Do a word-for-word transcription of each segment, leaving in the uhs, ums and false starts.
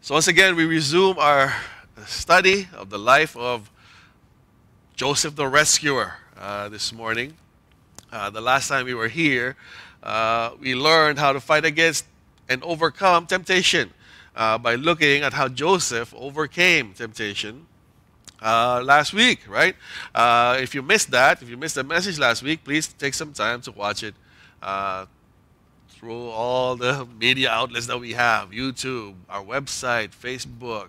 So once again, we resume our study of the life of Joseph the Rescuer uh, this morning. Uh, the last time we were here, uh, we learned how to fight against and overcome temptation uh, by looking at how Joseph overcame temptation uh, last week, right? Uh, if you missed that, if you missed the message last week, please take some time to watch it uh, through all the media outlets that we have, YouTube, our website, Facebook,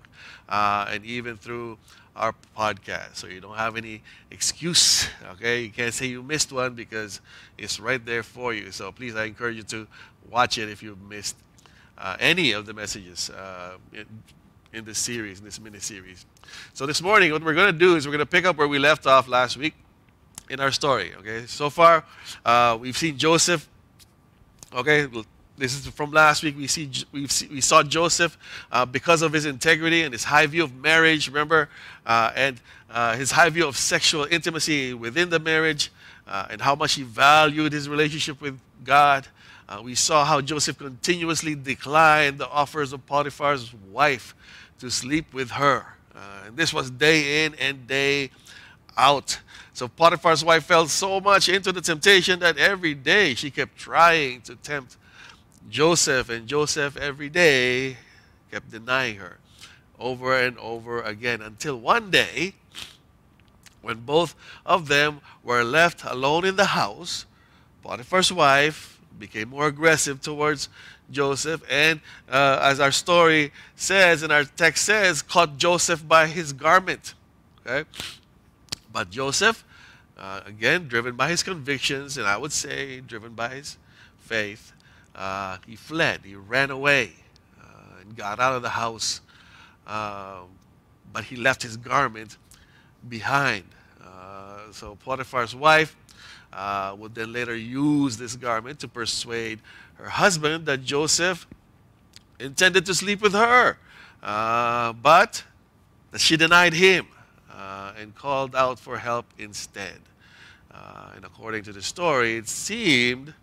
uh, and even through our podcast. So you don't have any excuse, okay? You can't say you missed one because it's right there for you. So please, I encourage you to watch it if you missed uh, any of the messages uh, in, in this series, in this mini-series. So this morning, what we're going to do is we're going to pick up where we left off last week in our story, okay? So far, uh, we've seen Joseph, okay? This is from last week. We see we we saw Joseph uh, because of his integrity and his high view of marriage. Remember, uh, and uh, his high view of sexual intimacy within the marriage, uh, and how much he valued his relationship with God. Uh, we saw how Joseph continuously declined the offers of Potiphar's wife to sleep with her, uh, and this was day in and day out. So Potiphar's wife fell so much into the temptation that every day she kept trying to tempt Joseph, and Joseph every day kept denying her over and over again, until one day when both of them were left alone in the house, Potiphar's wife became more aggressive towards Joseph and, uh, as our story says and our text says, caught Joseph by his garment. Okay? But Joseph, uh, again, driven by his convictions, and I would say driven by his faith, Uh, he fled, he ran away, uh, and got out of the house, uh, but he left his garment behind. Uh, so Potiphar's wife uh, would then later use this garment to persuade her husband that Joseph intended to sleep with her, uh, but that she denied him uh, and called out for help instead. Uh, and according to the story, it seemed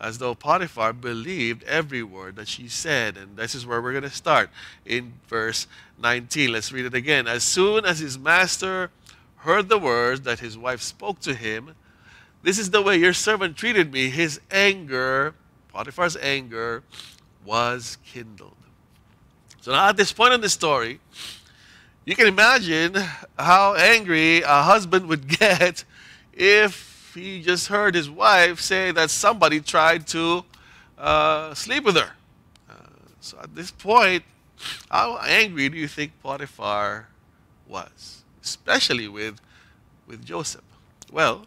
as though Potiphar believed every word that she said. And this is where we're going to start, in verse nineteen. Let's read it again. As soon as his master heard the words that his wife spoke to him, "This is the way your servant treated me," his anger, Potiphar's anger, was kindled. So now at this point in the story, you can imagine how angry a husband would get if he just heard his wife say that somebody tried to uh, sleep with her. Uh, so at this point, how angry do you think Potiphar was, especially with, with Joseph? Well,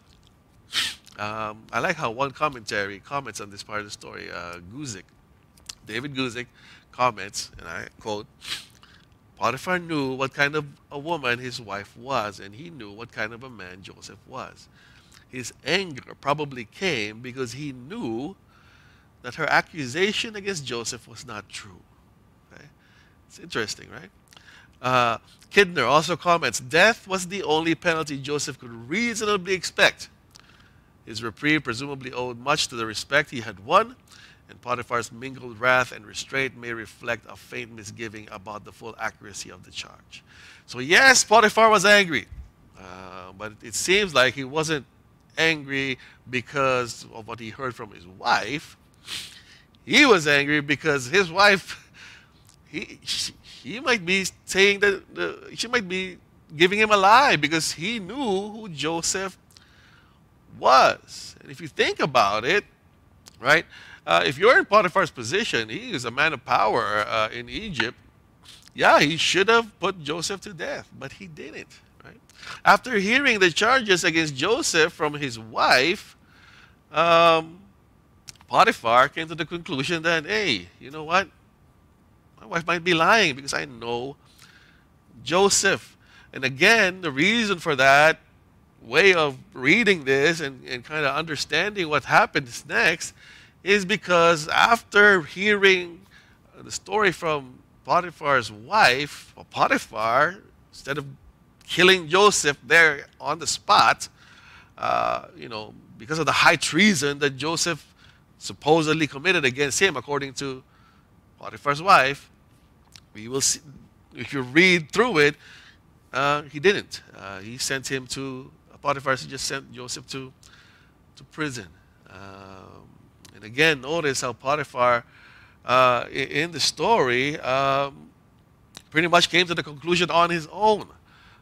um, I like how one commentary comments on this part of the story. Uh, Guzik, David Guzik comments, and I quote, "Potiphar knew what kind of a woman his wife was, and he knew what kind of a man Joseph was. His anger probably came because he knew that her accusation against Joseph was not true." Okay? It's interesting, right? Uh, Kidner also comments, "Death was the only penalty Joseph could reasonably expect. His reprieve presumably owed much to the respect he had won, and Potiphar's mingled wrath and restraint may reflect a faint misgiving about the full accuracy of the charge." So yes, Potiphar was angry, uh, but it seems like he wasn't angry because of what he heard from his wife. He was angry because his wife, he she, he might be saying that the, she might be giving him a lie, because he knew who Joseph was. And if you think about it, right, uh, if you're in Potiphar's position, he is a man of power uh, in Egypt. Yeah, he should have put Joseph to death, but he didn't. Right? After hearing the charges against Joseph from his wife, um, Potiphar came to the conclusion that, hey, you know what? My wife might be lying because I know Joseph. And again, the reason for that way of reading this and, and kind of understanding what happens next is because after hearing the story from Potiphar's wife, Potiphar, instead of killing Joseph there on the spot, uh, you know, because of the high treason that Joseph supposedly committed against him, according to Potiphar's wife, we will see, if you read through it, uh, he didn't. Uh, he sent him to, Potiphar just sent Joseph to, to prison. Um, and again, notice how Potiphar, uh, in the story, um, pretty much came to the conclusion on his own.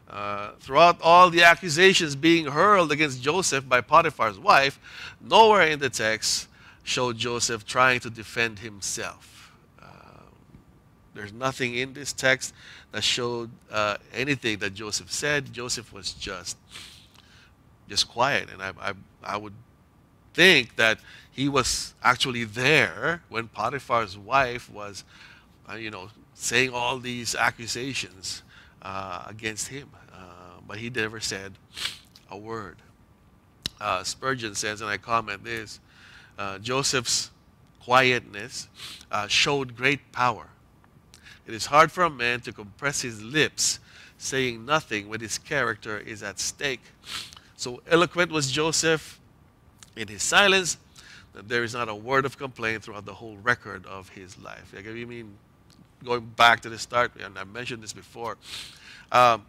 Uh, throughout all the accusations being hurled against Joseph by Potiphar's wife, nowhere in the text showed Joseph trying to defend himself. Uh, there's nothing in this text that showed uh, anything that Joseph said. Joseph was just, just quiet. And I, I, I would think that he was actually there when Potiphar's wife was, uh, you know, saying all these accusations Uh, against him, uh, but he never said a word. Uh, Spurgeon says, and I comment this, uh, Joseph's quietness uh, showed great power. It is hard for a man to compress his lips, saying nothing when his character is at stake. So eloquent was Joseph in his silence that there is not a word of complaint throughout the whole record of his life. Like, I mean, going back to the start, and I mentioned this before, um,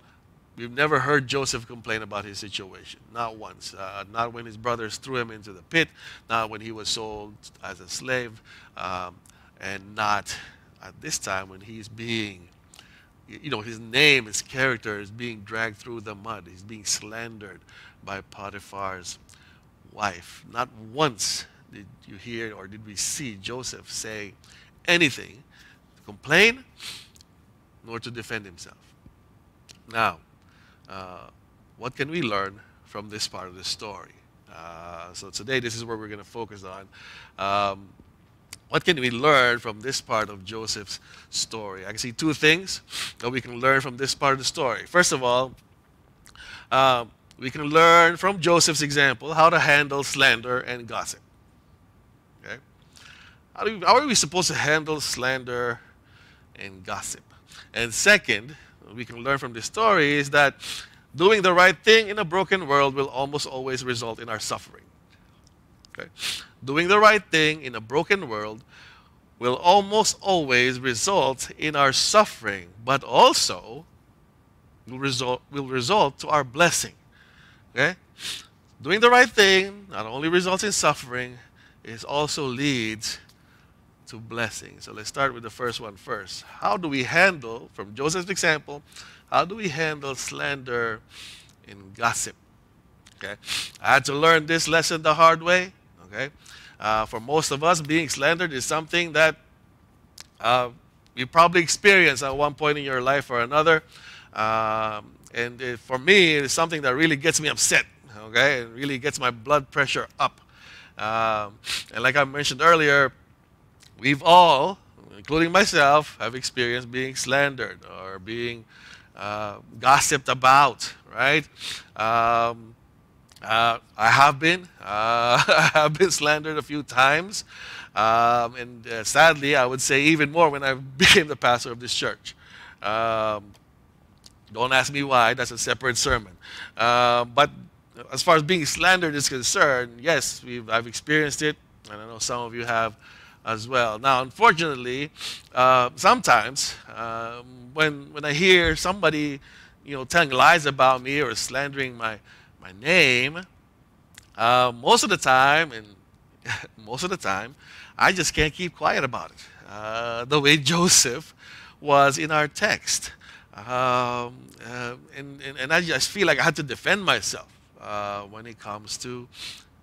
we've never heard Joseph complain about his situation. Not once. Uh, not when his brothers threw him into the pit, not when he was sold as a slave, um, and not at this time when he's being, you know, his name, his character is being dragged through the mud. He's being slandered by Potiphar's wife. Not once did you hear or did we see Joseph say anything, complain, nor to defend himself. Now, uh, what can we learn from this part of the story? Uh, so today, this is where we're going to focus on. Um, what can we learn from this part of Joseph's story? I can see two things that we can learn from this part of the story. First of all, uh, we can learn from Joseph's example how to handle slander and gossip. Okay? How, do we, how are we supposed to handle slander and gossip? And second, what we can learn from this story is that doing the right thing in a broken world will almost always result in our suffering. Okay? Doing the right thing in a broken world will almost always result in our suffering, but also will result, will result to our blessing. Okay? Doing the right thing not only results in suffering, it also leads to blessing. So let's start with the first one first. How do we handle, from Joseph's example, how do we handle slander and gossip? Okay, I had to learn this lesson the hard way. Okay, uh, for most of us, being slandered is something that uh, you probably experienced at one point in your life or another. Um, and it, for me, it is something that really gets me upset. Okay, it really gets my blood pressure up. Um, and like I mentioned earlier, we've all, including myself, have experienced being slandered or being uh, gossiped about, right? Um, uh, I have been. Uh, I have been slandered a few times. Um, and uh, sadly, I would say even more when I became the pastor of this church. Um, don't ask me why. That's a separate sermon. Uh, but as far as being slandered is concerned, yes, we've, I've experienced it. And I know some of you have as well. Now, unfortunately, uh, sometimes um, when when I hear somebody, you know, telling lies about me or slandering my my name, uh, most of the time, and most of the time, I just can't keep quiet about it. Uh, the way Joseph was in our text, um, uh, and, and and I just feel like I had to defend myself uh, when it comes to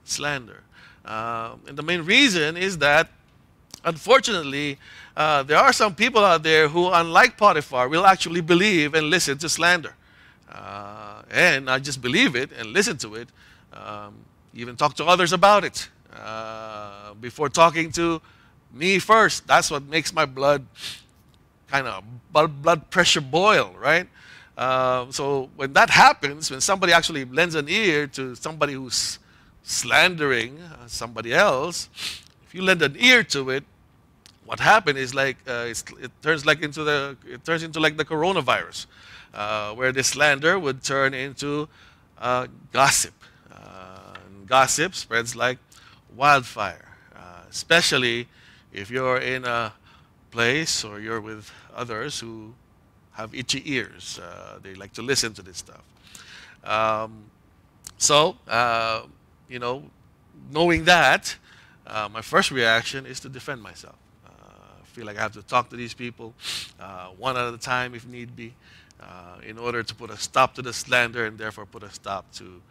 slander, uh, and the main reason is that, unfortunately, uh, there are some people out there who, unlike Potiphar, will actually believe and listen to slander. Uh, and not just believe it and listen to it, um, even talk to others about it uh, before talking to me first. That's what makes my blood kind of blood pressure boil, right? Uh, so when that happens, when somebody actually lends an ear to somebody who's slandering somebody else, if you lend an ear to it, what happened is like uh, it's, it turns like into the it turns into like the coronavirus, uh, where the slander would turn into uh, gossip. Uh, and gossip spreads like wildfire, uh, especially if you're in a place or you're with others who have itchy ears. Uh, they like to listen to this stuff. Um, so, uh, you know, knowing that, uh, my first reaction is to defend myself. Uh, I feel like I have to talk to these people uh, one at a time if need be uh, in order to put a stop to the slander and therefore put a stop to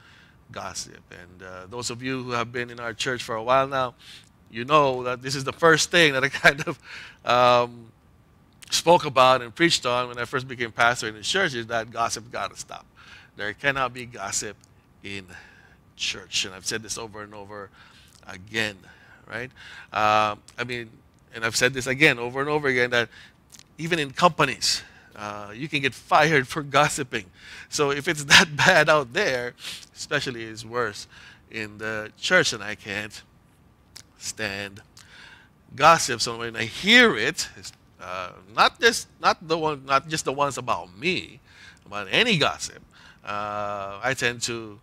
gossip. And uh, those of you who have been in our church for a while now, you know that this is the first thing that I kind of um, spoke about and preached on when I first became pastor in the church, is that gossip got to stop. There cannot be gossip in church. And I've said this over and over again, right? Uh, I mean, and I've said this again over and over again, that even in companies, uh, you can get fired for gossiping. So if it's that bad out there, especially it's worse in the church, and I can't stand gossip. So when I hear it, uh, not just not the one, not just the ones about me, about any gossip, uh, I tend to,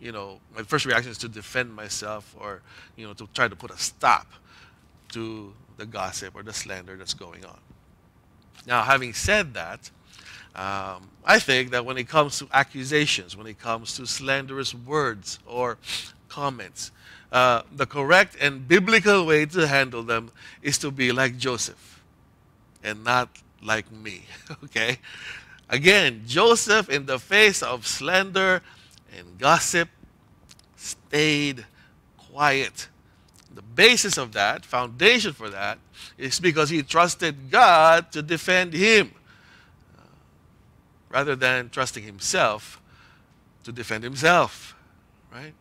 you know, my first reaction is to defend myself, or you know, to try to put a stop to the gossip or the slander that's going on. Now, having said that, um, I think that when it comes to accusations, when it comes to slanderous words or comments, Uh, the correct and biblical way to handle them is to be like Joseph and not like me, okay? Again, Joseph, in the face of slander and gossip, stayed quiet. The basis of that, foundation for that, is because he trusted God to defend him uh, rather than trusting himself to defend himself, right?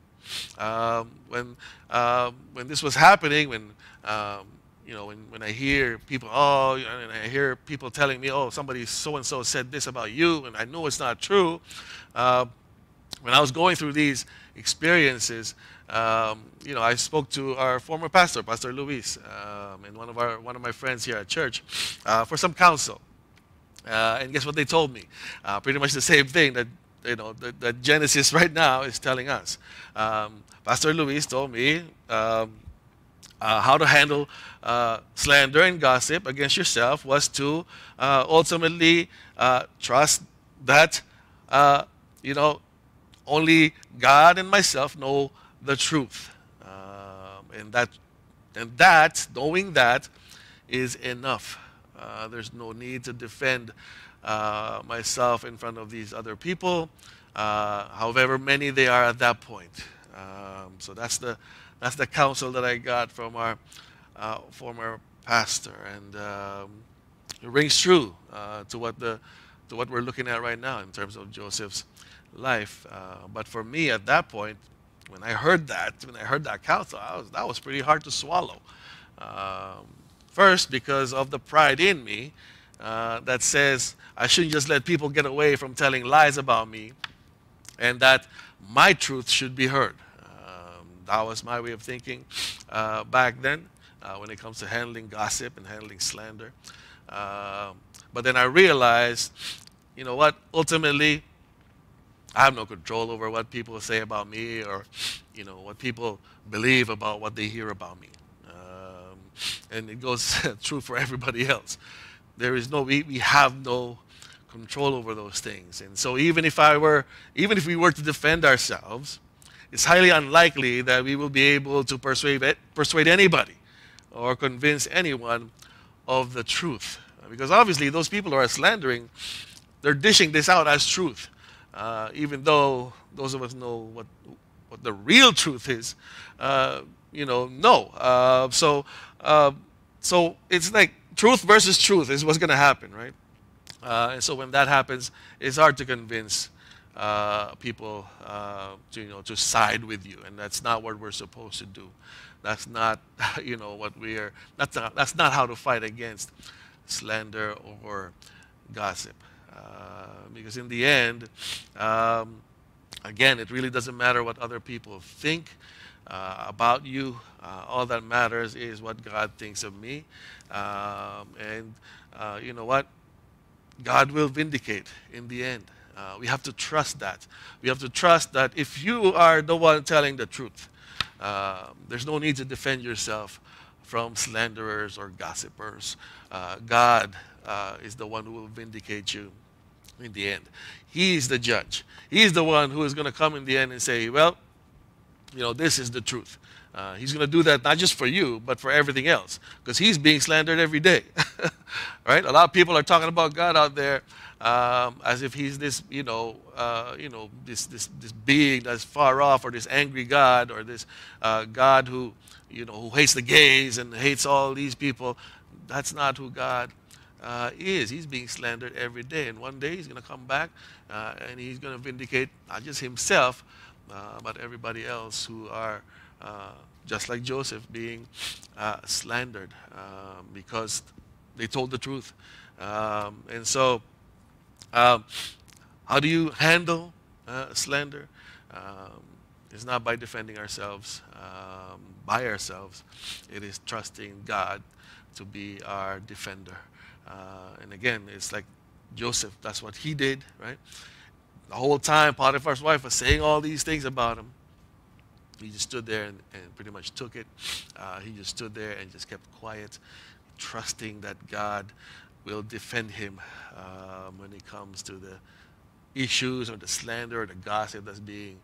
Um, when uh, when this was happening, when um, you know, when, when I hear people, oh, and I hear people telling me, oh, somebody so and so said this about you, and I know it's not true. Uh, when I was going through these experiences, um, you know, I spoke to our former pastor, Pastor Luis, um, and one of our one of my friends here at church, uh, for some counsel. Uh, and guess what they told me? Uh, pretty much the same thing that, you know, that, that Genesis right now is telling us. Um, Pastor Luis told me um, uh, how to handle uh, slander and gossip against yourself was to uh, ultimately uh, trust that, uh, you know, only God and myself know the truth. Um, and, that, and that, knowing that, is enough. Uh, there's no need to defend Uh, myself in front of these other people, uh, however many they are at that point. Um, so that's the that's the counsel that I got from our uh, former pastor, and um, it rings true uh, to what the to what we're looking at right now in terms of Joseph's life. Uh, but for me, at that point, when I heard that, when I heard that counsel, I was, that was pretty hard to swallow. Um, first, because of the pride in me. Uh, that says I shouldn't just let people get away from telling lies about me, and that my truth should be heard. Um, that was my way of thinking uh, back then uh, when it comes to handling gossip and handling slander. Uh, but then I realized, you know what, ultimately I have no control over what people say about me, or you know, what people believe about what they hear about me. Um, and it goes true for everybody else. There is no, we, we have no control over those things. And so even if I were, even if we were to defend ourselves, it's highly unlikely that we will be able to persuade, persuade anybody or convince anyone of the truth. Because obviously those people who are slandering, they're dishing this out as truth. Uh, even though those of us know what, what the real truth is, uh, you know, no. Uh, so, uh, so it's like, truth versus truth is what's going to happen, right? Uh, and so when that happens, it's hard to convince uh, people uh, to, you know, to side with you, and that's not what we're supposed to do. That's not, you know, what we are. That's not, that's not how to fight against slander or gossip, uh, because in the end, um, again, it really doesn't matter what other people think Uh, about you. Uh, all that matters is what God thinks of me. Um, and uh, you know what? God will vindicate in the end. Uh, we have to trust that. We have to trust that if you are the one telling the truth, uh, there's no need to defend yourself from slanderers or gossipers. Uh, God uh, is the one who will vindicate you in the end. He is the judge. He is the one who is going to come in the end and say, well, you know, this is the truth. Uh, he's going to do that not just for you, but for everything else, because he's being slandered every day. Right? A lot of people are talking about God out there um, as if he's this, you know, uh, you know, this this this being that's far off, or this angry God, or this uh, God who, you know, who hates the gays and hates all these people. That's not who God uh, is. He's being slandered every day, and one day he's going to come back uh, and he's going to vindicate not just himself, uh, but everybody else who are. Uh, just like Joseph being uh, slandered um, because they told the truth. Um, and so um, how do you handle uh, slander? Um, it's not by defending ourselves, um, by ourselves. It is trusting God to be our defender. Uh, and again, it's like Joseph, that's what he did, right? The whole time Potiphar's wife was saying all these things about him. He just stood there and, and pretty much took it. Uh, he just stood there and just kept quiet, trusting that God will defend him um, when it comes to the issues or the slander or the gossip that's being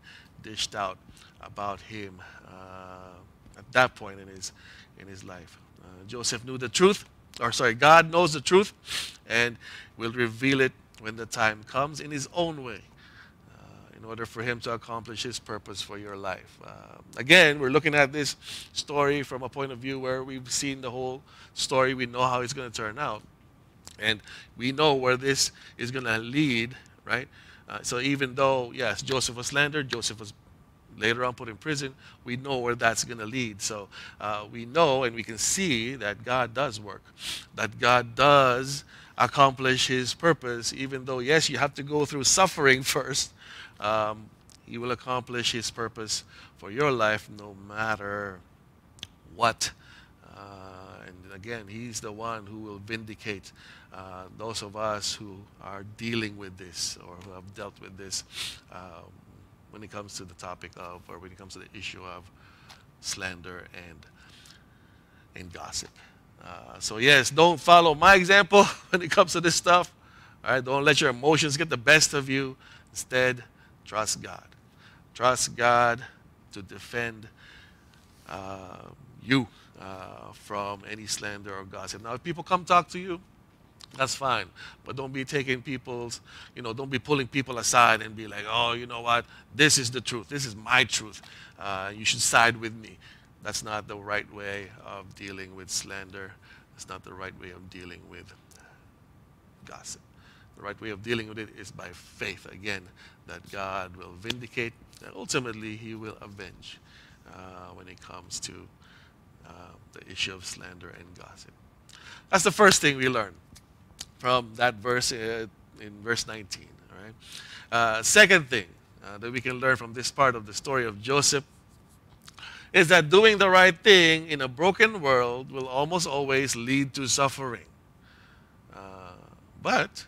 dished out about him uh, at that point in his, in his life. Uh, Joseph knew the truth, or sorry, God knows the truth and will reveal it when the time comes in his own way, in order for him to accomplish his purpose for your life. Uh, again, we're looking at this story from a point of view where we've seen the whole story. We know how it's going to turn out. And we know where this is going to lead, right? Uh, so even though, yes, Joseph was slandered, Joseph was later on put in prison, we know where that's going to lead. So uh, we know and we can see that God does work, that God does accomplish his purpose, even though, yes, you have to go through suffering first. Um, he will accomplish his purpose for your life no matter what. Uh, and again, he's the one who will vindicate uh, those of us who are dealing with this, or who have dealt with this uh, when it comes to the topic of, or when it comes to the issue of slander and, and gossip. Uh, so yes, don't follow my example when it comes to this stuff. All right? Don't let your emotions get the best of you. Instead, trust God. Trust God to defend uh, you uh, from any slander or gossip. Now, if people come talk to you, that's fine. But don't be taking people's, you know, don't be pulling people aside and be like, oh, you know what? This is the truth. This is my truth. Uh, you should side with me. That's not the right way of dealing with slander. That's not the right way of dealing with gossip. The right way of dealing with it is by faith, again, that God will vindicate, and ultimately he will avenge uh, when it comes to uh, the issue of slander and gossip. That's the first thing we learn from that verse uh, in verse nineteen. All right? Uh, second thing uh, that we can learn from this part of the story of Joseph is that doing the right thing in a broken world will almost always lead to suffering. Uh, but...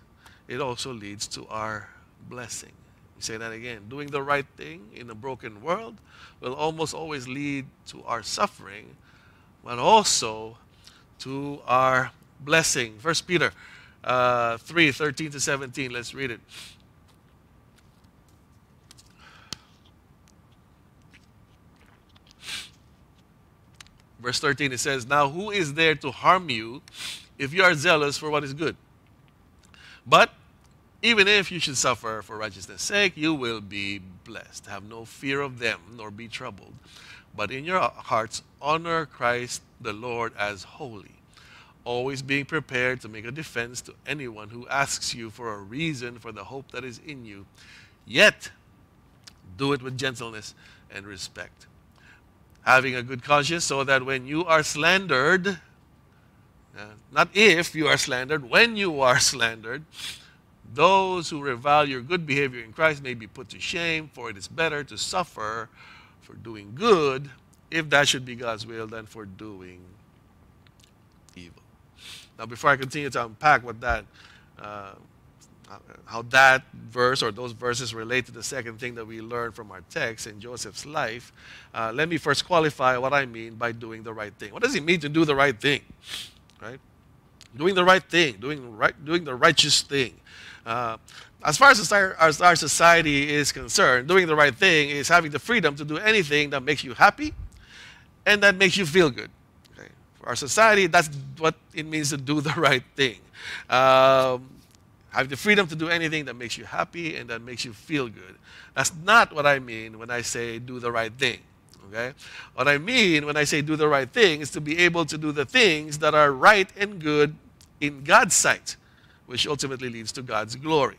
it also leads to our blessing. We say that again. Doing the right thing in a broken world will almost always lead to our suffering, but also to our blessing. First Peter uh, three, thirteen to seventeen. Let's read it. Verse thirteen, it says, now who is there to harm you if you are zealous for what is good? But even if you should suffer for righteousness' sake, you will be blessed. Have no fear of them, nor be troubled. But in your hearts, honor Christ the Lord as holy, always being prepared to make a defense to anyone who asks you for a reason for the hope that is in you. Yet, do it with gentleness and respect, having a good conscience, so that when you are slandered... Uh, not if you are slandered, when you are slandered, those who revile your good behavior in Christ may be put to shame, for it is better to suffer for doing good, if that should be God's will, than for doing evil. Now, before I continue to unpack what that uh, how that verse or those verses relate to the second thing that we learn from our text in Joseph's life, uh, let me first qualify what I mean by doing the right thing. What does it mean to do the right thing? Right? Doing the right thing, doing, right, doing the righteous thing. Uh, as far as our, as our society is concerned, doing the right thing is having the freedom to do anything that makes you happy and that makes you feel good. Okay? For our society, that's what it means to do the right thing. Um, Have the freedom to do anything that makes you happy and that makes you feel good. That's not what I mean when I say do the right thing. Okay? What I mean when I say do the right thing is to be able to do the things that are right and good in God's sight, which ultimately leads to God's glory.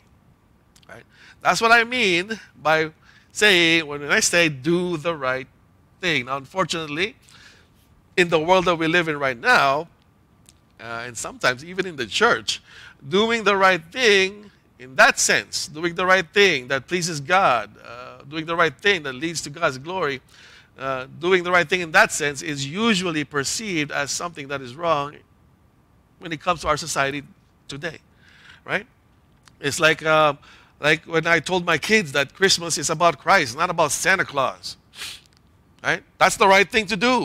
Right? That's what I mean by saying, when I say do the right thing. Now, unfortunately, in the world that we live in right now, Uh, and sometimes even in the church, doing the right thing in that sense, doing the right thing that pleases God, uh, doing the right thing that leads to God's glory, uh, doing the right thing in that sense is usually perceived as something that is wrong when it comes to our society today, right? It's like, uh, like when I told my kids that Christmas is about Christ, not about Santa Claus, right? That's the right thing to do,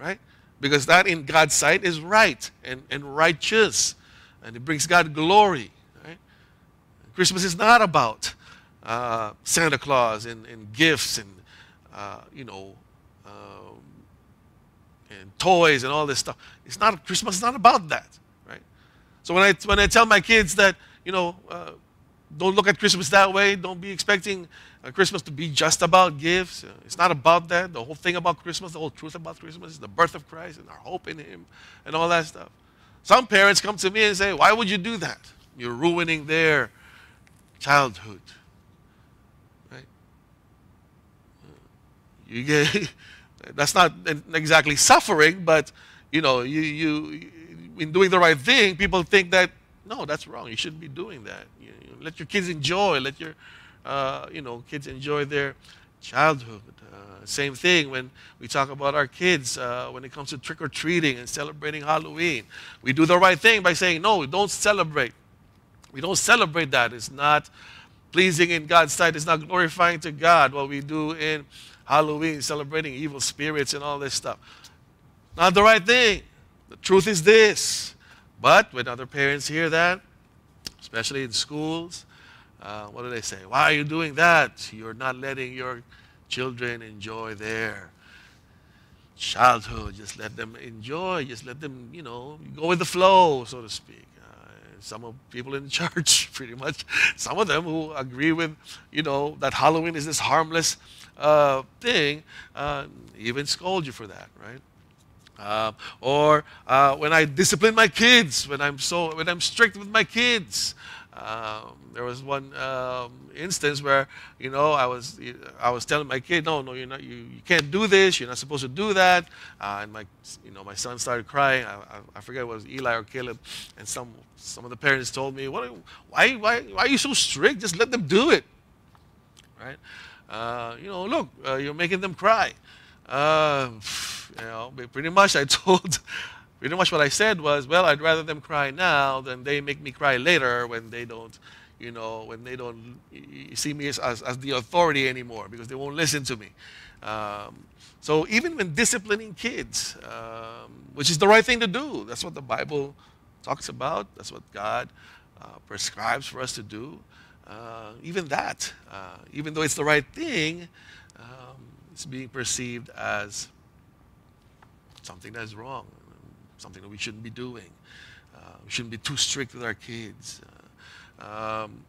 right? Because that in God's sight is right and, and righteous. And it brings God glory. Right? Christmas is not about uh, Santa Claus and, and gifts and, uh, you know, um, and toys and all this stuff. It's not, Christmas is not about that. Right? So when I, when I tell my kids that, you know, uh, don't look at Christmas that way. Don't be expecting uh, Christmas to be just about gifts. Uh, it's not about that. The whole thing about Christmas, the whole truth about Christmas is the birth of Christ and our hope in Him and all that stuff. Some parents come to me and say, why would you do that? You're ruining their childhood. Right? You get, that's not exactly suffering, but, you know, you, you, in doing the right thing, people think that, no, that's wrong. You shouldn't be doing that. You, you let your kids enjoy. Let your, uh, you know, kids enjoy their childhood. Uh, same thing when we talk about our kids uh, when it comes to trick-or-treating and celebrating Halloween. We do the right thing by saying, no, don't celebrate. We don't celebrate that. It's not pleasing in God's sight. It's not glorifying to God what we do in Halloween, celebrating evil spirits and all this stuff. Not the right thing. The truth is this. But when other parents hear that, especially in schools, uh, what do they say? Why are you doing that? You're not letting your children enjoy their childhood. Just let them enjoy. Just let them, you know, go with the flow, so to speak. Uh, some of people in the church, pretty much, some of them who agree with, you know, that Halloween is this harmless uh, thing, uh, even scold you for that, right? Uh, or uh, when I discipline my kids, when I'm so, when I'm strict with my kids. Um, there was one um, instance where, you know, I was, I was telling my kid, no, no, you're not, you, you can't do this. You're not supposed to do that. Uh, and my, you know, my son started crying. I, I, I forget if it was Eli or Caleb. And some, some of the parents told me, what, are, why, why, why are you so strict? Just let them do it, right? Uh, you know, look, uh, you're making them cry. Uh, you know, pretty much I told, pretty much what I said was, well, I'd rather them cry now than they make me cry later when they don't, you know, when they don't see me as, as, as the authority anymore because they won't listen to me. Um, so even when disciplining kids, um, which is the right thing to do, that's what the Bible talks about, that's what God uh, prescribes for us to do, uh, even that, uh, even though it's the right thing, um, it's being perceived as something that's wrong, something that we shouldn't be doing. Uh, we shouldn't be too strict with our kids. Uh, um,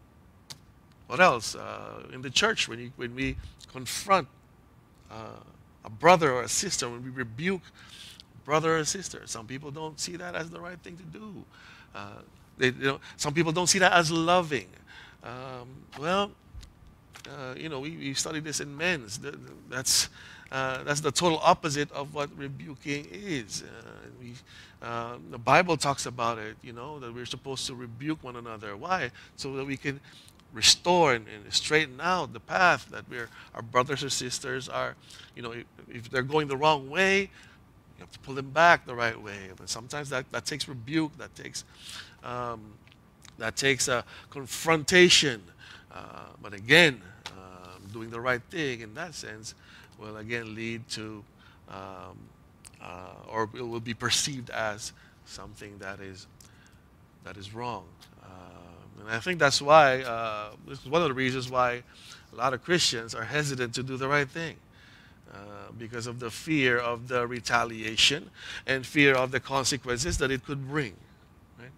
what else? Uh, in the church, when, you, when we confront uh, a brother or a sister, when we rebuke brother or sister, some people don't see that as the right thing to do. Uh, they, you know, some people don't see that as loving. Um, well, Uh, you know, we, we study this in men's. That's, uh, that's the total opposite of what rebuking is. Uh, we, uh, the Bible talks about it, you know, that we're supposed to rebuke one another. Why? So that we can restore and, and straighten out the path that we're, our brothers or sisters are, you know, if, if they're going the wrong way, you have to pull them back the right way. But sometimes that, that takes rebuke, that takes um, That takes a confrontation. Uh, but again, uh, doing the right thing in that sense will again lead to, um, uh, or it will be perceived as something that is, that is wrong. Uh, and I think that's why, uh, this is one of the reasons why a lot of Christians are hesitant to do the right thing. Uh, because of the fear of the retaliation and fear of the consequences that it could bring. Right?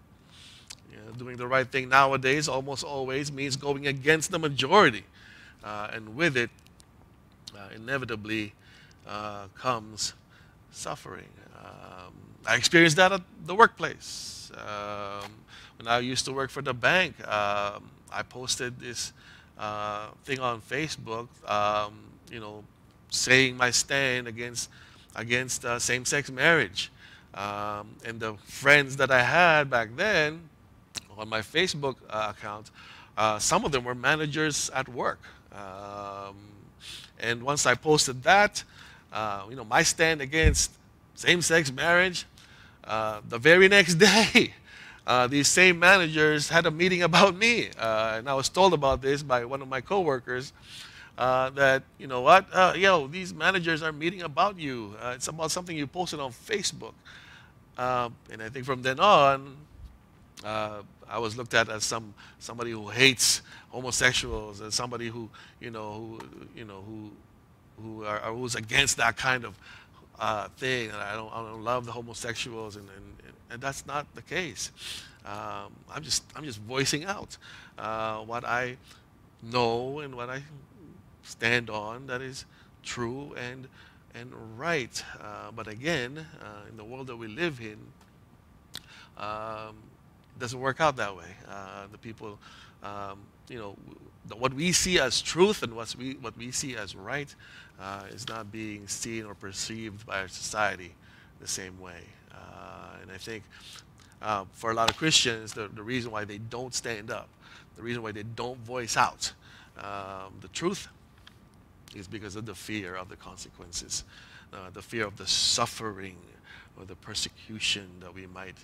Yeah, doing the right thing nowadays almost always means going against the majority. Uh, and with it, uh, inevitably uh, comes suffering. Um, I experienced that at the workplace. Um, when I used to work for the bank, um, I posted this uh, thing on Facebook, um, you know, saying my stand against against uh, same-sex marriage, um, and the friends that I had back then on my Facebook uh, account, uh, some of them were managers at work, um, and once I posted that, uh, you know, my stand against same-sex marriage, uh, the very next day, uh, these same managers had a meeting about me, uh, and I was told about this by one of my coworkers. Uh, that, you know what, uh, yo, these managers are meeting about you. Uh, it's about something you posted on Facebook. Uh, and I think from then on, uh, I was looked at as some somebody who hates homosexuals, as somebody who, you know, who, you know, who, who are who's against that kind of uh, thing. And I don't, I don't love the homosexuals, and and, and that's not the case. Um, I'm just I'm just voicing out uh, what I know and what I stand on that is true and and right. Uh, but again, uh, in the world that we live in, um, it doesn't work out that way. Uh, the people, um, you know, the, what we see as truth and what we what we see as right uh, is not being seen or perceived by our society the same way. Uh, and I think uh, for a lot of Christians, the, the reason why they don't stand up, the reason why they don't voice out um, the truth, is because of the fear of the consequences, uh, the fear of the suffering or the persecution that we might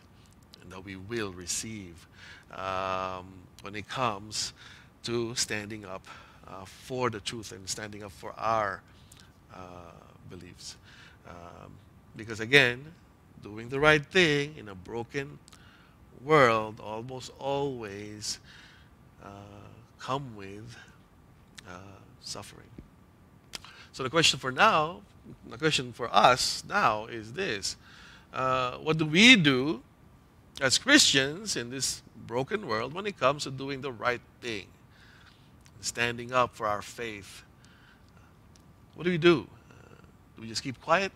and that we will receive um, when it comes to standing up uh, for the truth and standing up for our uh, beliefs. Um, because again, doing the right thing in a broken world almost always uh, come with uh, suffering. So the question for now, the question for us now is this. Uh, what do we do as Christians in this broken world when it comes to doing the right thing, standing up for our faith? What do we do? Uh, do we just keep quiet?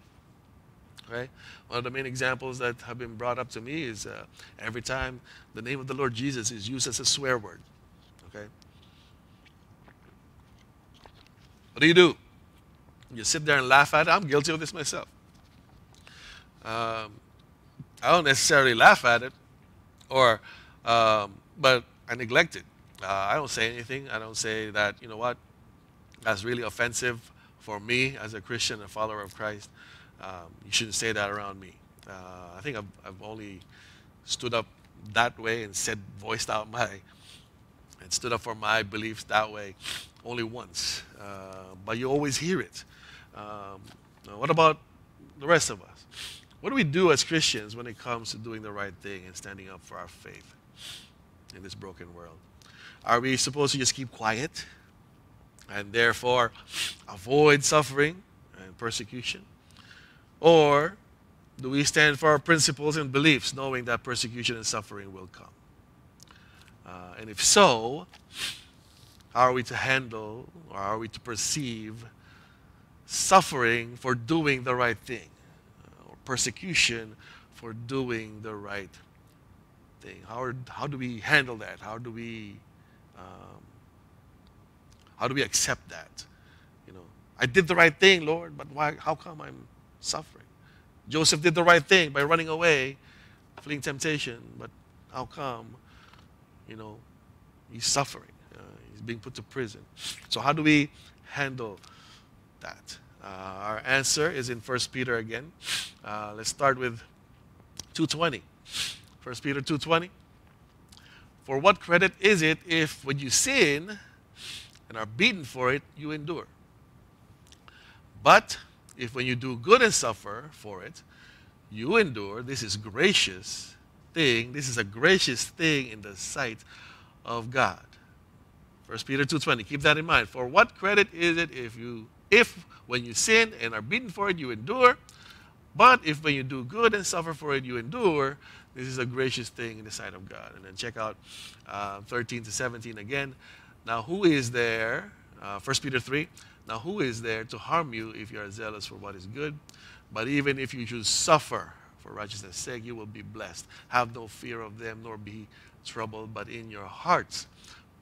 Right? One of the main examples that have been brought up to me is uh, every time the name of the Lord Jesus is used as a swear word. Okay? What do you do? You sit there and laugh at it. I'm guilty of this myself. Um, I don't necessarily laugh at it, or um, but I neglect it. Uh, I don't say anything. I don't say that, you know what, that's really offensive for me as a Christian, a follower of Christ. Um, you shouldn't say that around me. Uh, I think I've, I've only stood up that way and said, voiced out my, and stood up for my beliefs that way only once. Uh, but you always hear it. Um, what about the rest of us? What do we do as Christians when it comes to doing the right thing and standing up for our faith in this broken world? Are we supposed to just keep quiet and therefore avoid suffering and persecution? Or do we stand for our principles and beliefs, knowing that persecution and suffering will come? Uh, and if so, how are we to handle, or are we to perceive suffering for doing the right thing, or persecution for doing the right thing? How are, how do we handle that? How do we um, how do we accept that? You know, I did the right thing, Lord, but why? How come I'm suffering? Joseph did the right thing by running away, fleeing temptation, but how come, you know, he's suffering? Uh, he's being put to prison. So how do we handle that? Uh, our answer is in First Peter again. Uh, let's start with two twenty. First Peter two twenty. For what credit is it if when you sin and are beaten for it, you endure? But if when you do good and suffer for it, you endure, this is gracious thing. This is a gracious thing in the sight of God. First Peter two twenty, keep that in mind. For what credit is it if you, if when you sin and are beaten for it, you endure? But if when you do good and suffer for it, you endure, this is a gracious thing in the sight of God. And then check out uh, thirteen to seventeen again. Now who is there, uh, First Peter three, now who is there to harm you if you are zealous for what is good? But even if you should suffer for righteousness' sake, you will be blessed. Have no fear of them, nor be troubled, but in your hearts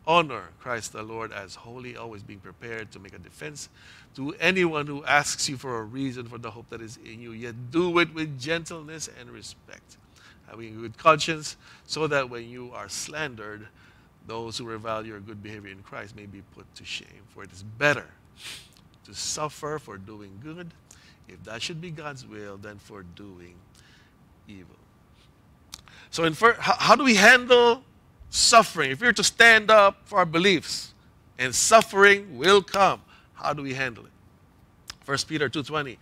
honor Christ the Lord as holy, always being prepared to make a defense to anyone who asks you for a reason for the hope that is in you, yet do it with gentleness and respect, having a good conscience, so that when you are slandered, those who revile your good behavior in Christ may be put to shame. For it is better to suffer for doing good, if that should be God's will, than for doing evil. So in first, how do we handle suffering? If we're to stand up for our beliefs, and suffering will come, how do we handle it? First Peter two twenty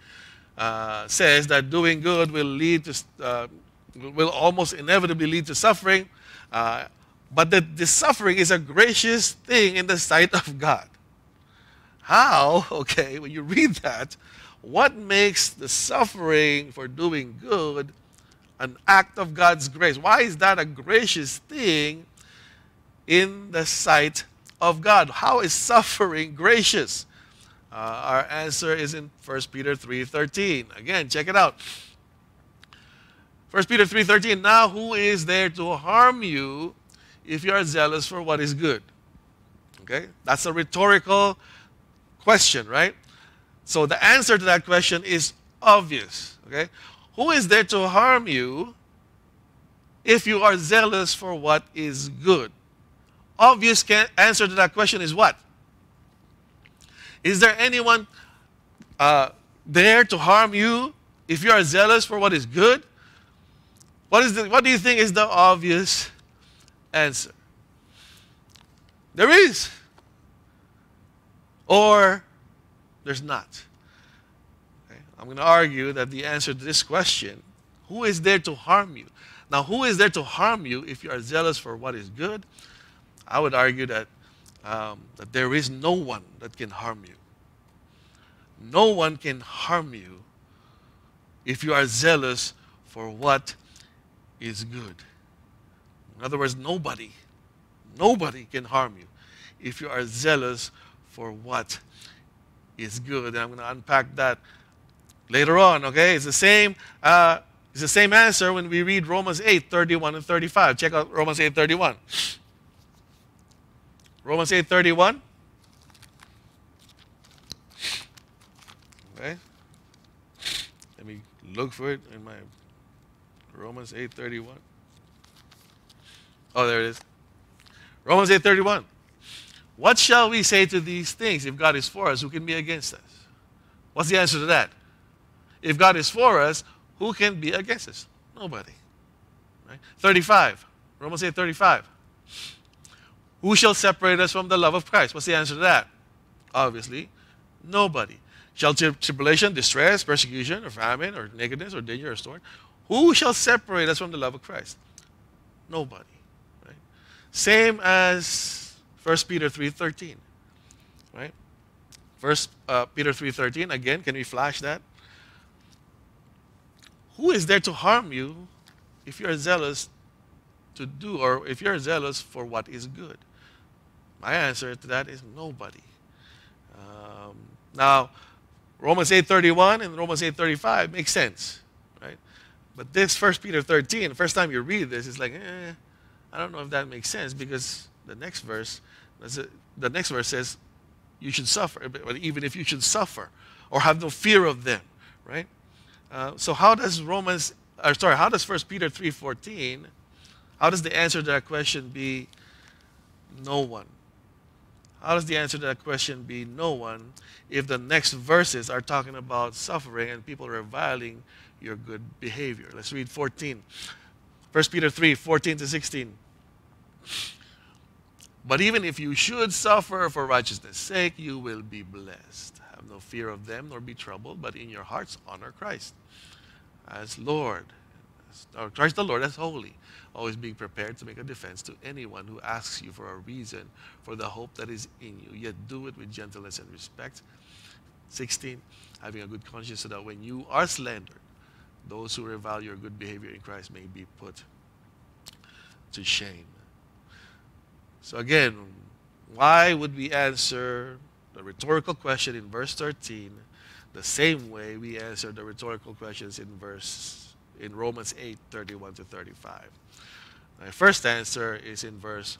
uh, says that doing good will lead to, uh, will almost inevitably lead to suffering, uh, but that this suffering is a gracious thing in the sight of God. How? Okay, when you read that, what makes the suffering for doing good an act of God's grace? Why is that a gracious thing in the sight of God? How is suffering gracious? Uh, our answer is in First Peter three thirteen. Again, check it out. First Peter three thirteen, now who is there to harm you if you are zealous for what is good? Okay, that's a rhetorical question, right? So the answer to that question is obvious, okay? Who is there to harm you if you are zealous for what is good? Obvious answer to that question is what? Is there anyone uh, there to harm you if you are zealous for what is good? What is the, what do you think is the obvious answer? There is. Or there's not. I'm going to argue that the answer to this question, who is there to harm you? Now, who is there to harm you if you are zealous for what is good? I would argue that, um, that there is no one that can harm you. No one can harm you if you are zealous for what is good. In other words, nobody, nobody can harm you if you are zealous for what is good. And I'm going to unpack that later on, okay? It's the same, uh, it's the same answer when we read Romans eight, thirty-one and thirty-five. Check out Romans eight, thirty-one. Romans eight, thirty-one. Okay. Let me look for it in my Romans eight, thirty-one. Oh, there it is. Romans eight, thirty-one. What shall we say to these things? If God is for us, who can be against us? What's the answer to that? If God is for us, who can be against us? Nobody. Right? thirty-five. Romans eight, thirty-five. Who shall separate us from the love of Christ? What's the answer to that? Obviously, nobody. Shall tribulation, distress, persecution, or famine, or nakedness, or danger, or storm? Who shall separate us from the love of Christ? Nobody. Right? Same as First Peter three thirteen. Right? First Peter three thirteen. Again, can we flash that? Who is there to harm you if you're zealous to do, or if you're zealous for what is good? My answer to that is nobody. Um, now, Romans eight thirty-one and Romans eight thirty-five make sense, right? But this First Peter thirteen, the first time you read this, it's like, eh, I don't know if that makes sense, because the next verse, the next verse says, you should suffer, but even if you should suffer, or have no fear of them, right? Uh, so how does Romans, or sorry, how does First Peter three fourteen, how does the answer to that question be no one? How does the answer to that question be no one if the next verses are talking about suffering and people reviling your good behavior? Let's read fourteen. First Peter three, fourteen to sixteen. But even if you should suffer for righteousness' sake, you will be blessed. Have no fear of them, nor be troubled, but in your hearts honor Christ as Lord, as, or Christ the Lord as holy, always being prepared to make a defense to anyone who asks you for a reason for the hope that is in you, yet do it with gentleness and respect. sixteen, having a good conscience so that when you are slandered, those who revile your good behavior in Christ may be put to shame. So again, why would we answer the rhetorical question in verse thirteen the same way we answered the rhetorical questions in verse in Romans eight, thirty-one to thirty-five? My first answer is in verse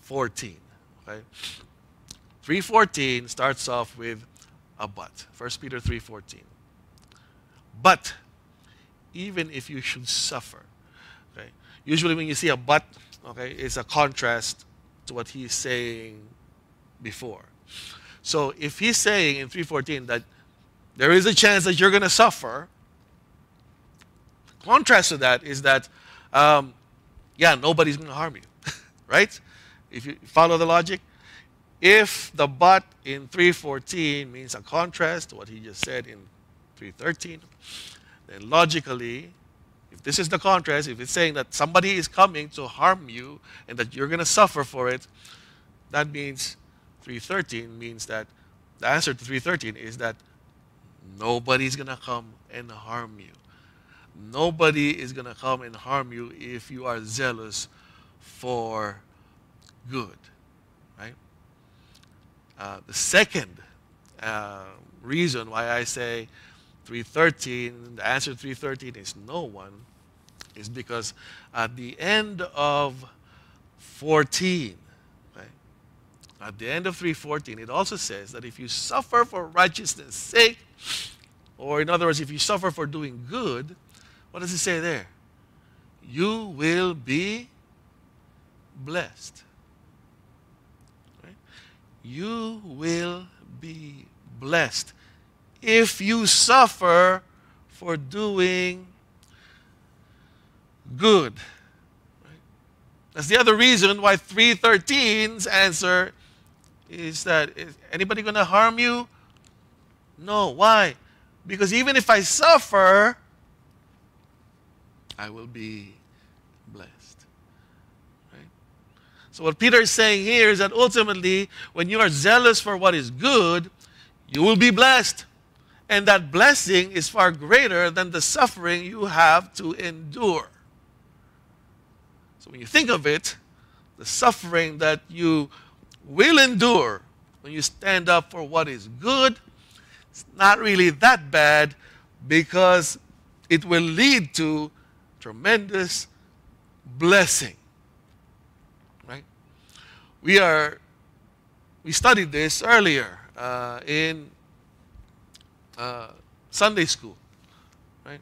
fourteen. Okay? three fourteen starts off with a but. First Peter three fourteen. But even if you should suffer. Okay? Usually when you see a but, okay, it's a contrast to what he's saying before. So if he's saying in three fourteen that there is a chance that you're going to suffer, the contrast to that is that, um, yeah, nobody's going to harm you, right? If you follow the logic, if the but in three fourteen means a contrast to what he just said in three thirteen, then logically, if this is the contrast, if it's saying that somebody is coming to harm you and that you're going to suffer for it, that means three thirteen means that the answer to three thirteen is that nobody's going to come and harm you. Nobody is going to come and harm you if you are zealous for good, right? Uh, the second uh, reason why I say three thirteen, the answer to three thirteen is no one, is because at the end of fourteen, okay, at the end of three fourteen, it also says that if you suffer for righteousness' sake, or in other words, if you suffer for doing good, what does it say there? You will be blessed. Right? You will be blessed if you suffer for doing good. Right? That's the other reason why three thirteen's answer is that, is anybody going to harm you? No. Why? Because even if I suffer, I will be blessed. Right? So what Peter is saying here is that ultimately, when you are zealous for what is good, you will be blessed. And that blessing is far greater than the suffering you have to endure. So when you think of it, the suffering that you will endure when you stand up for what is good, it's not really that bad because it will lead to tremendous blessing. Right? We are, we studied this earlier uh, in Uh, Sunday school, right?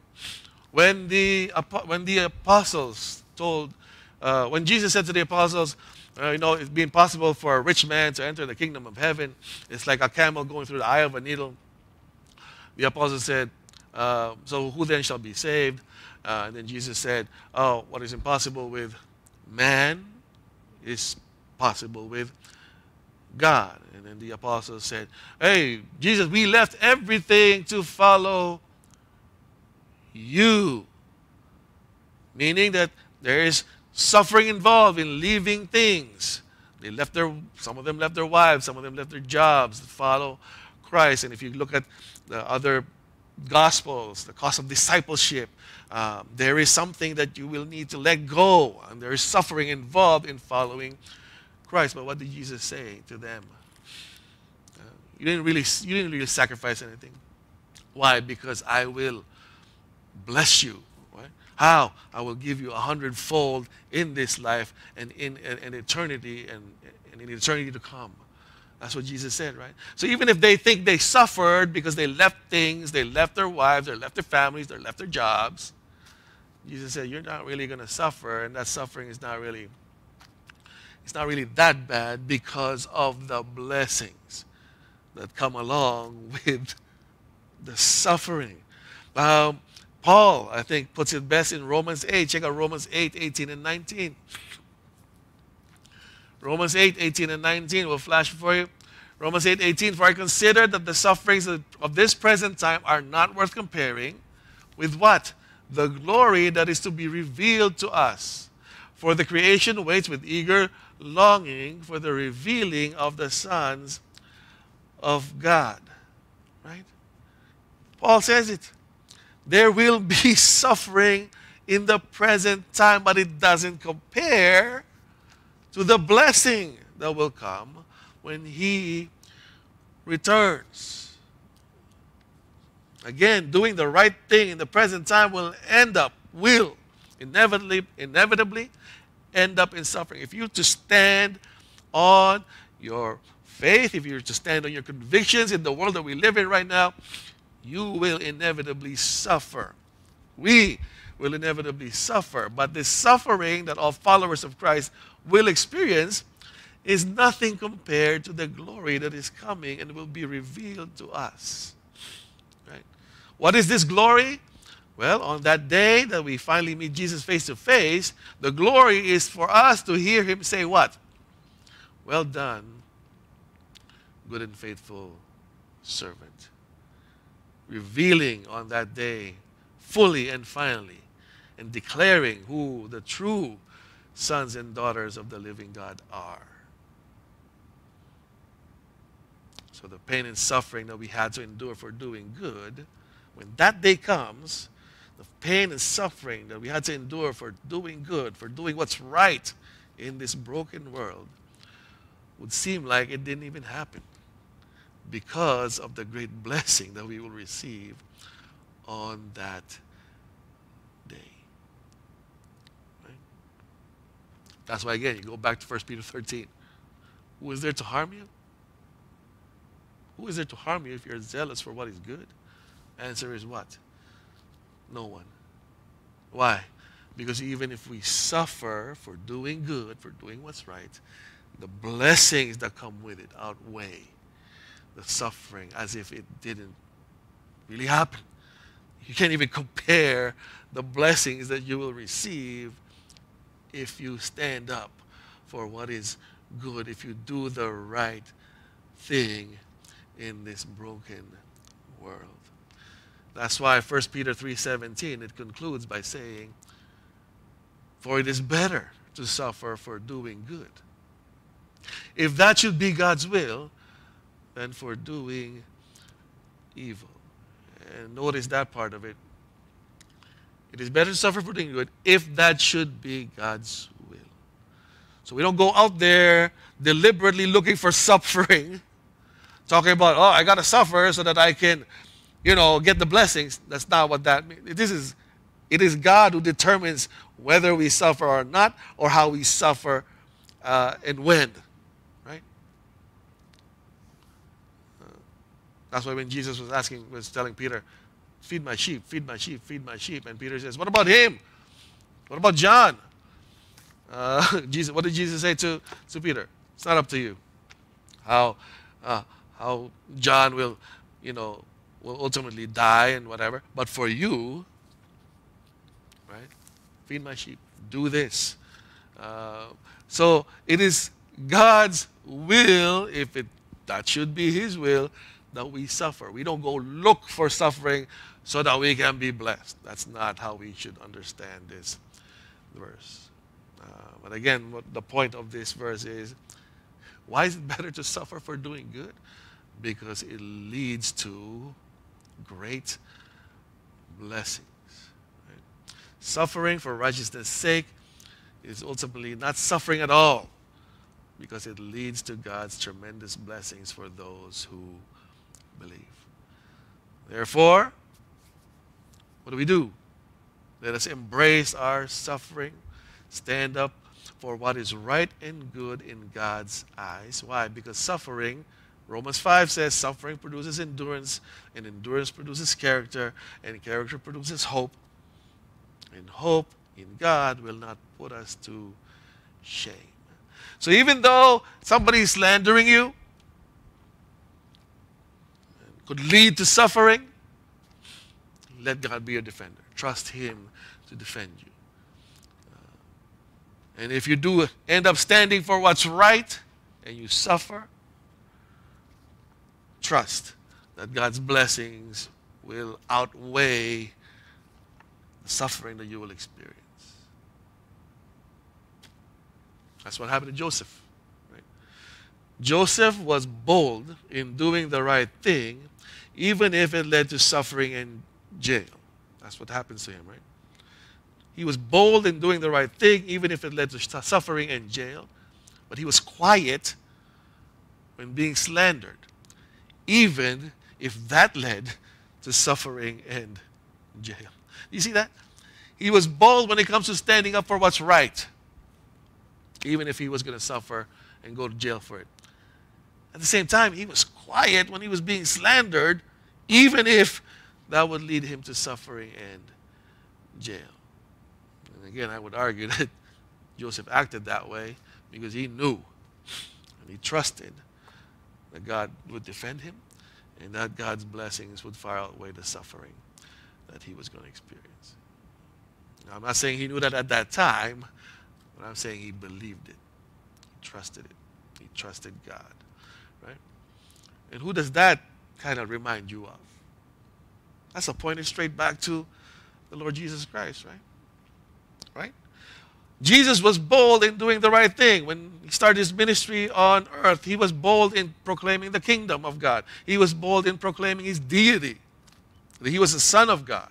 When the when the apostles told, uh, when Jesus said to the apostles, uh, you know, it's been impossible for a rich man to enter the kingdom of heaven. It's like a camel going through the eye of a needle. The apostles said, uh, so who then shall be saved? Uh, and then Jesus said, oh, what is impossible with man is possible with God. And then the apostles said, hey, Jesus, we left everything to follow you. Meaning that there is suffering involved in leaving things. They left their, some of them left their wives, some of them left their jobs to follow Christ. And if you look at the other Gospels, the cost of discipleship, uh, there is something that you will need to let go. And there is suffering involved in following Christ. But what did Jesus say to them? Uh, you didn't really, you didn't really sacrifice anything. Why? Because I will bless you. Right? How? I will give you a hundredfold in this life and in and, and eternity and, and in eternity to come. That's what Jesus said, right? So even if they think they suffered because they left things, they left their wives, they left their families, they left their jobs, Jesus said, you're not really going to suffer, and that suffering is not really It's not really that bad because of the blessings that come along with the suffering. Um, Paul, I think, puts it best in Romans eight. Check out Romans eight, eighteen and nineteen. Romans eight, eighteen and nineteen will flash for you. Romans eight, eighteen, for I consider that the sufferings of this present time are not worth comparing with what? The glory that is to be revealed to us. For the creation waits with eager longing for the revealing of the sons of God. Right? Paul says it. There will be suffering in the present time, but it doesn't compare to the blessing that will come when he returns. Again, doing the right thing in the present time will end up, will inevitably, inevitably end up in suffering. If you're to stand on your faith, if you're to stand on your convictions in the world that we live in right now, you will inevitably suffer. We will inevitably suffer. But this suffering that all followers of Christ will experience is nothing compared to the glory that is coming and will be revealed to us. Right? What is this glory? Well, on that day that we finally meet Jesus face to face, the glory is for us to hear him say what? Well done, good and faithful servant. Revealing on that day fully and finally and declaring who the true sons and daughters of the living God are. So the pain and suffering that we had to endure for doing good, when that day comes, the pain and suffering that we had to endure for doing good, for doing what's right in this broken world, would seem like it didn't even happen because of the great blessing that we will receive on that day. Right? That's why, again, you go back to First Peter thirteen. Who is there to harm you? Who is there to harm you if you're zealous for what is good? Answer is what? No one. Why? Because even if we suffer for doing good, for doing what's right, the blessings that come with it outweigh the suffering as if it didn't really happen. You can't even compare the blessings that you will receive if you stand up for what is good, if you do the right thing in this broken world. That's why First Peter three seventeen, it concludes by saying, for it is better to suffer for doing good, if that should be God's will, than for doing evil. And notice that part of it. It is better to suffer for doing good, if that should be God's will. So we don't go out there deliberately looking for suffering, talking about, oh, I got to suffer so that I can, you know, get the blessings. That's not what that means. This is, it is God who determines whether we suffer or not, or how we suffer uh, and when, right? Uh, that's why when Jesus was asking, was telling Peter, feed my sheep, feed my sheep, feed my sheep. And Peter says, what about him? What about John? Uh, Jesus, what did Jesus say to, to Peter? It's not up to you. How... Uh, how John will, you know, will ultimately die and whatever. But for you, right? Feed my sheep. Do this. Uh, so it is God's will, if it that should be his will, that we suffer. We don't go look for suffering so that we can be blessed. That's not how we should understand this verse. Uh, but again, what the point of this verse is, why is it better to suffer for doing good? Because it leads to great blessings. Right? Suffering for righteousness' sake is ultimately not suffering at all, because it leads to God's tremendous blessings for those who believe. Therefore, what do we do? Let us embrace our suffering, stand up for what is right and good in God's eyes. Why? Because suffering, Romans five says, suffering produces endurance, and endurance produces character, and character produces hope. And hope in God will not put us to shame. So even though somebody is slandering you, could lead to suffering, let God be your defender. Trust him to defend you. And if you do end up standing for what's right and you suffer, trust that God's blessings will outweigh the suffering that you will experience. That's what happened to Joseph. Right? Joseph was bold in doing the right thing, even if it led to suffering and jail. That's what happens to him, right? He was bold in doing the right thing, even if it led to suffering and jail. But he was quiet when being slandered, even if that led to suffering and jail. You see that? He was bold when it comes to standing up for what's right, even if he was going to suffer and go to jail for it. At the same time, he was quiet when he was being slandered, even if that would lead him to suffering and jail. And again, I would argue that Joseph acted that way because he knew and he trusted that God would defend him and that God's blessings would far outweigh the suffering that he was going to experience. Now, I'm not saying he knew that at that time, but I'm saying he believed it. He trusted it. He trusted God. Right? And who does that kind of remind you of? That's a pointed straight back to the Lord Jesus Christ, right? Right? Jesus was bold in doing the right thing. When he started his ministry on earth, he was bold in proclaiming the kingdom of God. He was bold in proclaiming his deity, that he was the Son of God.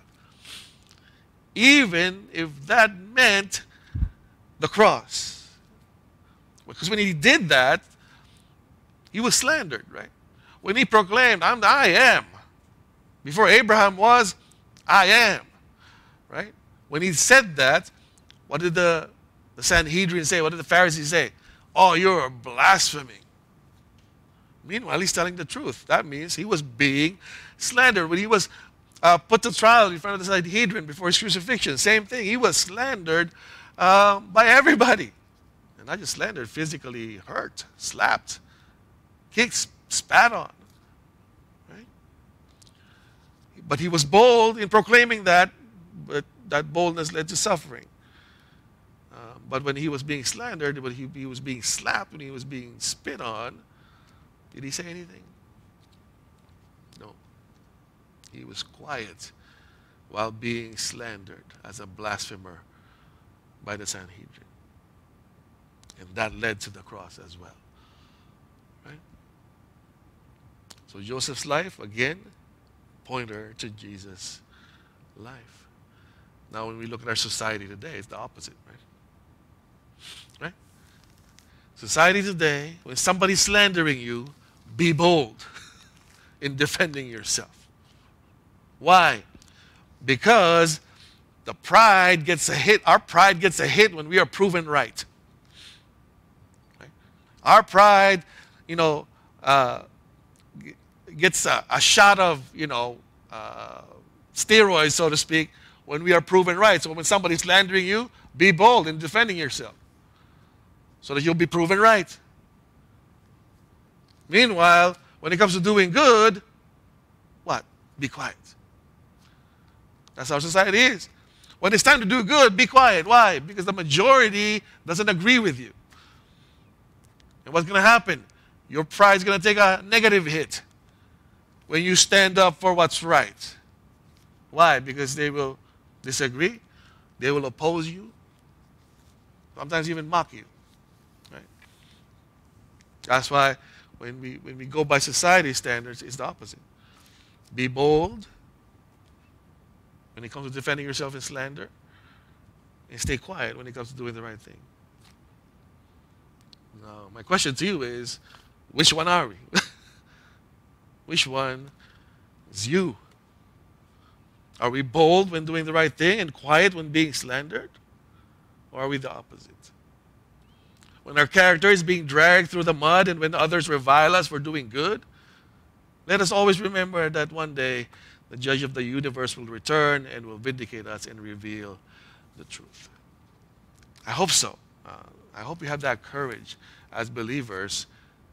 Even if that meant the cross. Because when he did that, he was slandered, right? When he proclaimed, I'm, I am. Before Abraham was, I am, right? When he said that, what did the, the Sanhedrin say? What did the Pharisees say? Oh, you're blaspheming. Meanwhile, he's telling the truth. That means he was being slandered. When he was uh, put to trial in front of the Sanhedrin before his crucifixion, same thing. He was slandered uh, by everybody. And not just slandered, physically hurt, slapped, kicked, spat on. Right? But he was bold in proclaiming that, but that boldness led to suffering. Uh, but when he was being slandered, when he, he was being slapped, when he was being spit on, did he say anything? No. He was quiet while being slandered as a blasphemer by the Sanhedrin. And that led to the cross as well. Right? So Joseph's life, again, pointer to Jesus' life. Now when we look at our society today, it's the opposite, right? Right? Society today, when somebody's slandering you, be bold in defending yourself. Why? Because the pride gets a hit. Our pride gets a hit when we are proven right. Right? Our pride, you know, uh, gets a, a shot of, you know, uh, steroids, so to speak, when we are proven right. So when somebody's slandering you, be bold in defending yourself, so that you'll be proven right. Meanwhile, when it comes to doing good, what? Be quiet. That's how society is. When it's time to do good, be quiet. Why? Because the majority doesn't agree with you. And what's going to happen? Your pride's going to take a negative hit when you stand up for what's right. Why? Because they will disagree. They will oppose you. Sometimes even mock you. That's why when we, when we go by society standards, it's the opposite. Be bold when it comes to defending yourself in slander, and stay quiet when it comes to doing the right thing. Now, my question to you is, which one are we? Which one is you? Are we bold when doing the right thing and quiet when being slandered? Or are we the opposite? When our character is being dragged through the mud and when others revile us for doing good, let us always remember that one day the judge of the universe will return and will vindicate us and reveal the truth. I hope so. Uh, I hope you have that courage as believers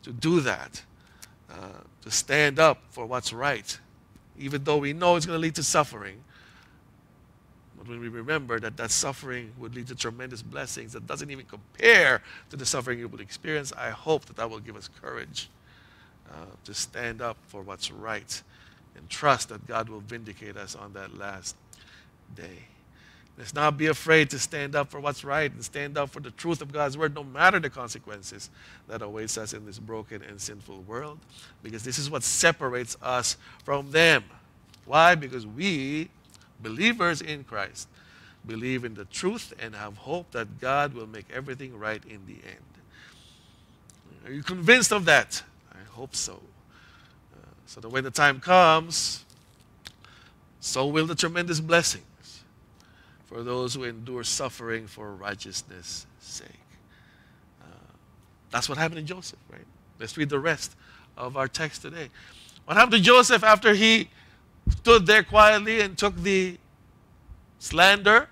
to do that, uh, to stand up for what's right, even though we know it's going to lead to suffering. But when we remember that that suffering would lead to tremendous blessings that doesn't even compare to the suffering you will experience, I hope that that will give us courage uh, to stand up for what's right and trust that God will vindicate us on that last day. Let's not be afraid to stand up for what's right and stand up for the truth of God's word, no matter the consequences that awaits us in this broken and sinful world, because this is what separates us from them. Why? Because we, believers in Christ, believe in the truth and have hope that God will make everything right in the end. Are you convinced of that? I hope so. Uh, so that when the time comes, so will the tremendous blessing for those who endure suffering for righteousness' sake. Uh, that's what happened to Joseph, right? Let's read the rest of our text today. What happened to Joseph after he stood there quietly and took the slander?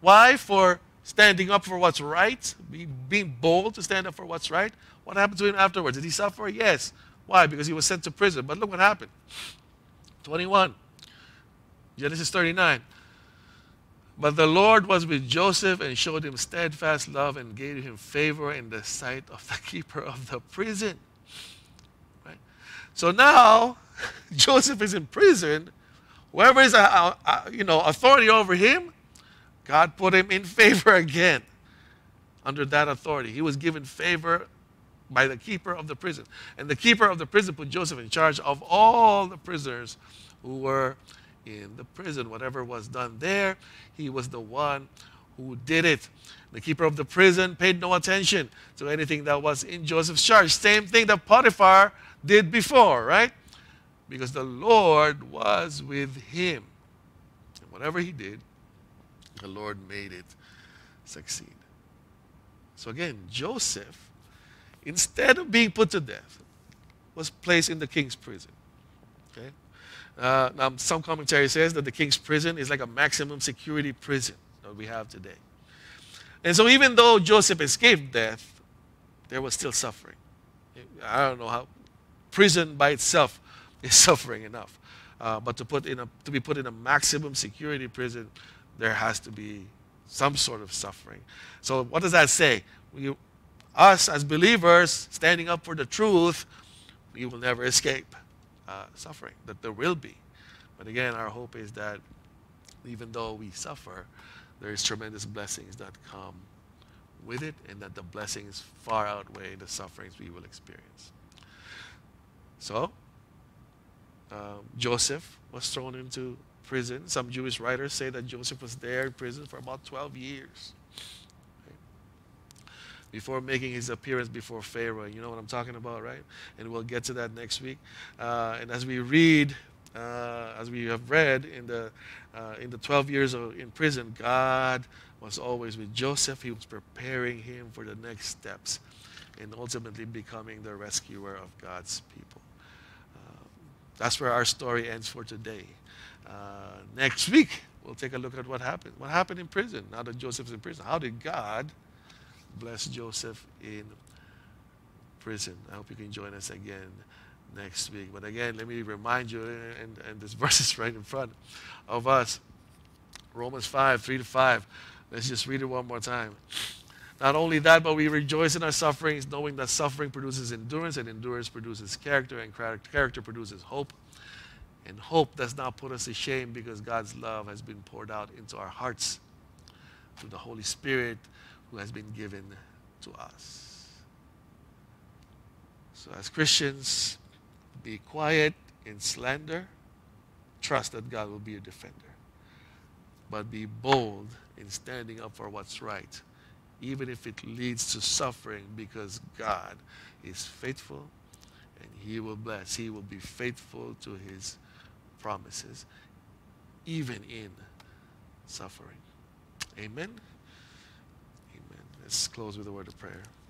Why? For standing up for what's right, being bold to stand up for what's right. What happened to him afterwards? Did he suffer? Yes. Why? Because he was sent to prison. But look what happened. twenty-one, Genesis thirty-nine. But the Lord was with Joseph and showed him steadfast love and gave him favor in the sight of the keeper of the prison. Right? So now, Joseph is in prison. Whoever is a, a, a, you know, authority over him, God put him in favor again under that authority. He was given favor by the keeper of the prison. And the keeper of the prison put Joseph in charge of all the prisoners who were in the prison. Whatever was done there, he was the one who did it. The keeper of the prison paid no attention to anything that was in Joseph's charge. Same thing that Potiphar did before, right? Because the Lord was with him. And whatever he did, the Lord made it succeed. So again, Joseph, instead of being put to death, was placed in the king's prison. Okay? Uh, now, some commentary says that the king's prison is like a maximum security prison that we have today. And so even though Joseph escaped death, there was still suffering. I don't know how prison by itself is suffering enough. Uh, but to, put in a, to be put in a maximum security prison, there has to be some sort of suffering. So what does that say? We, us as believers standing up for the truth, we will never escape Uh, suffering, that there will be. But again, our hope is that even though we suffer, there is tremendous blessings that come with it, and that the blessings far outweigh the sufferings we will experience. So, uh, Joseph was thrown into prison. Some Jewish writers say that Joseph was there in prison for about twelve years. Before making his appearance before Pharaoh. You know what I'm talking about, right? And we'll get to that next week. Uh, and as we read, uh, as we have read in the, uh, in the twelve years of, in prison, God was always with Joseph. He was preparing him for the next steps and ultimately becoming the rescuer of God's people. Uh, that's where our story ends for today. Uh, next week, we'll take a look at what happened. What happened in prison now that Joseph's in prison? How did God bless Joseph in prison? I hope you can join us again next week. But again, let me remind you, and, and this verse is right in front of us, Romans five, three to five. Let's just read it one more time. Not only that, but we rejoice in our sufferings, knowing that suffering produces endurance, and endurance produces character, and character produces hope. And hope does not put us to shame, because God's love has been poured out into our hearts through the Holy Spirit who has been given to us. So as Christians, be quiet in slander. Trust that God will be your defender. But be bold in standing up for what's right, even if it leads to suffering, because God is faithful and He will bless. He will be faithful to His promises, even in suffering. Amen. Let's close with a word of prayer.